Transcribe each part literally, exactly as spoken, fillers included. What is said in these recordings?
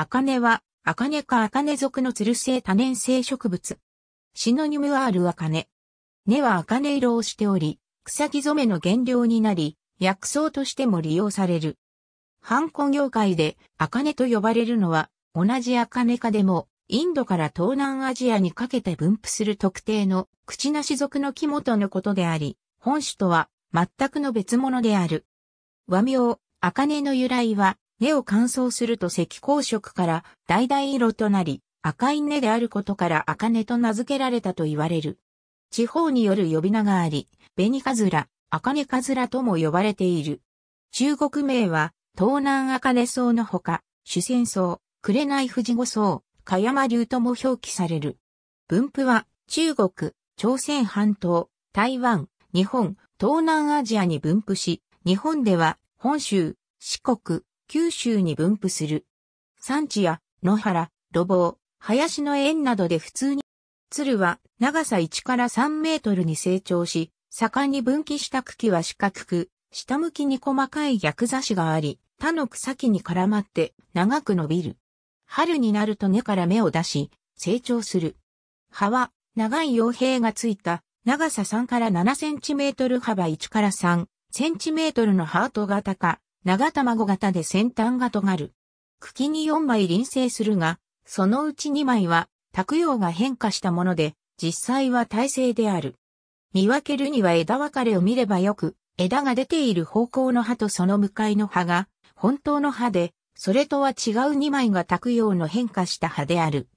アカネは、アカネ科アカネ属のつる性多年生植物。シノニムはアルアカネ。根は茜色をしており、草木染めの原料になり、薬草としても利用される。ハンコ業界でアカネと呼ばれるのは、同じアカネ科でも、インドから東南アジアにかけて分布する特定のクチナシ属の木元のことであり、本種とは全くの別物である。和名、アカネの由来は、根を乾燥すると赤黄色から橙色となり、赤い根であることからアカネと名付けられたと言われる。地方による呼び名があり、紅かずら、アカネかずらとも呼ばれている。中国名は、東南アカネソウのほか、朱仙ソウ、紅富士五草、香山龍とも表記される。分布は、中国、朝鮮半島、台湾、日本、東南アジアに分布し、日本では、本州、四国、九州に分布する。山地や野原、路傍、林の縁などで普通に。つるは長さいちからさんメートルに成長し、盛んに分岐した茎は四角く、下向きに細かい逆差しがあり、他の草木に絡まって長く伸びる。春になると根から芽を出し、成長する。葉は長い葉柄がついた長ささんからななセンチメートル幅いちからさんセンチメートルのハート型か、長卵型で先端が尖る。茎によんまい輪生するが、そのうちにまいは託葉が変化したもので、実際は胎生である。見分けるには枝分かれを見ればよく、枝が出ている方向の葉とその向かいの葉が本当の葉で、それとは違うにまいが託葉の変化した葉である。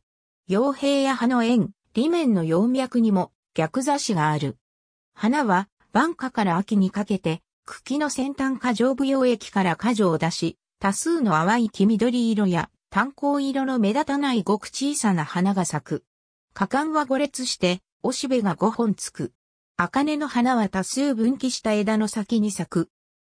葉柄や葉の縁、裏面の葉脈にも逆差しがある。花は晩夏から秋にかけて、茎の先端か上部葉液から果樹を出し、多数の淡い黄緑色や淡紅色の目立たないごく小さな花が咲く。花冠はご列して、おしべがごほんつく。茜の花は多数分岐した枝の先に咲く。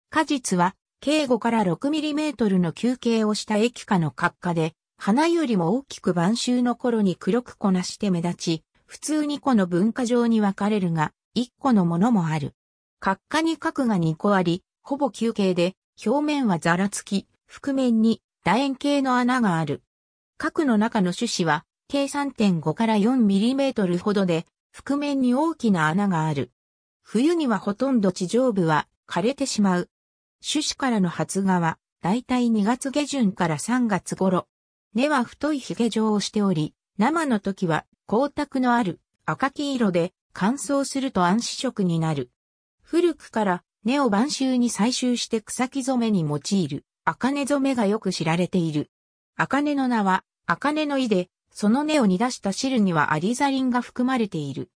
果実は、径ごからろくミリメートルの球形をした液化の核化で、花よりも大きく晩秋の頃に黒く粉して目立ち、普通にこの分化状に分かれるが、いっこのものもある。核化に核がにこあり、ほぼ球形で、表面はざらつき、腹面に楕円形の穴がある。核の中の種子は、計 さんてんごからよんミリメートルほどで、腹面に大きな穴がある。冬にはほとんど地上部は枯れてしまう。種子からの発芽は、だいたいにがつげじゅんからさんがつごろ。根は太いひげ状をしており、生の時は光沢のある赤黄色で、乾燥すると暗紫色になる。古くから根を晩秋に採集して草木染めに用いる、茜染めがよく知られている。茜の名は、茜の意で、その根を煮出した汁にはアリザリンが含まれている。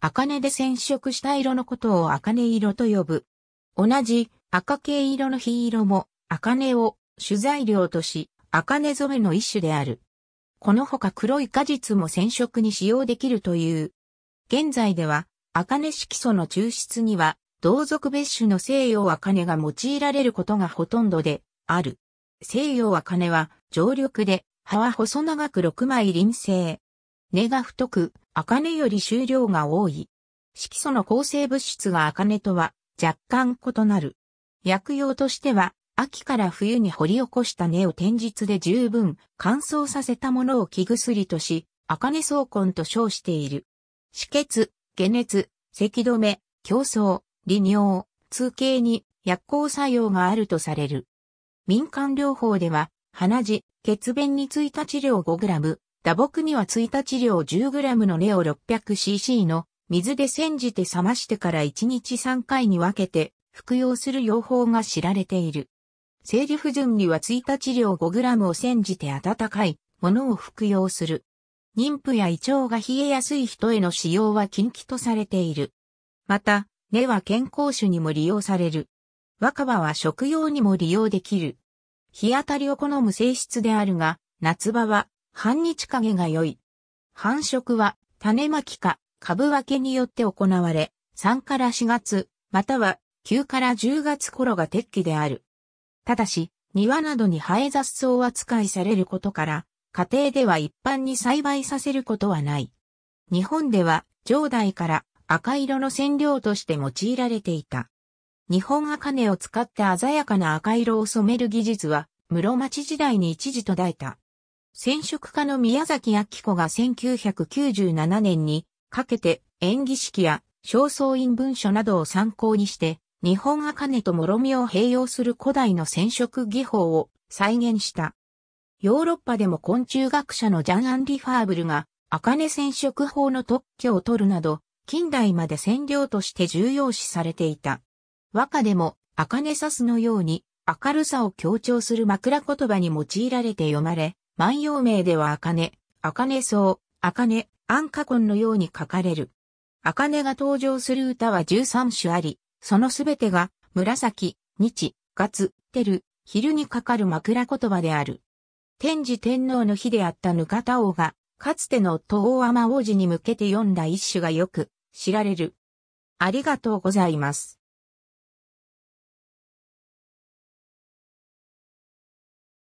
茜で染色した色のことを茜色と呼ぶ。同じ赤系色の緋色も、茜を主材料とし、茜染めの一種である。このほか黒い果実も染色に使用できるという。現在では、茜色素の抽出には、同属別種の西洋茜が用いられることがほとんどである。西洋茜は常緑で、葉は細長くろくまい輪生。根が太く、茜より収量が多い。色素の構成物質が茜とは若干異なる。薬用としては、秋から冬に掘り起こした根を天日で十分乾燥させたものを生薬とし、茜草根と称している。止血、解熱、咳止め、強壮。利尿、痛経に薬効作用があるとされる。民間療法では、鼻血、血便についた治療 ごグラム、打撲にはついた治療 じゅうグラム の根を ろっぴゃくシーシー の水で煎じて冷ましてからいちにちさんかいに分けて服用する療法が知られている。生理不順にはついた治療 ごグラム を煎じて温かいものを服用する。妊婦や胃腸が冷えやすい人への使用は禁忌とされている。また、根は健康酒にも利用される。若葉は食用にも利用できる。日当たりを好む性質であるが、夏場は半日陰が良い。繁殖は種まきか株分けによって行われ、さんからしがつ、またはくからじゅうがつ頃が適期である。ただし、庭などに生え雑草扱いされることから、家庭では一般に栽培させることはない。日本では、上代から、赤色の染料として用いられていた。日本茜を使って鮮やかな赤色を染める技術は、室町時代に一時途絶えた。染色家の宮崎明子がせんきゅうひゃくきゅうじゅうななねんにかけて演技式や正倉院文書などを参考にして日本茜と諸味を併用する古代の染色技法を再現した。ヨーロッパでも昆虫学者のジャン・アンリ・ファーブルが茜染色法の特許を取るなど近代まで染料として重要視されていた。和歌でも茜さすのように明るさを強調する枕言葉に用いられて読まれ、万葉名では茜、茜草、茜、安価根のように書かれる。茜が登場する歌はじゅうさんしゅあり、そのすべてが紫、日、月、照、昼にかかる枕言葉である。天智天皇の妃であった額田王が、かつての夫大海王子に向けて詠んだ一首がよく知られる。ありがとうございます。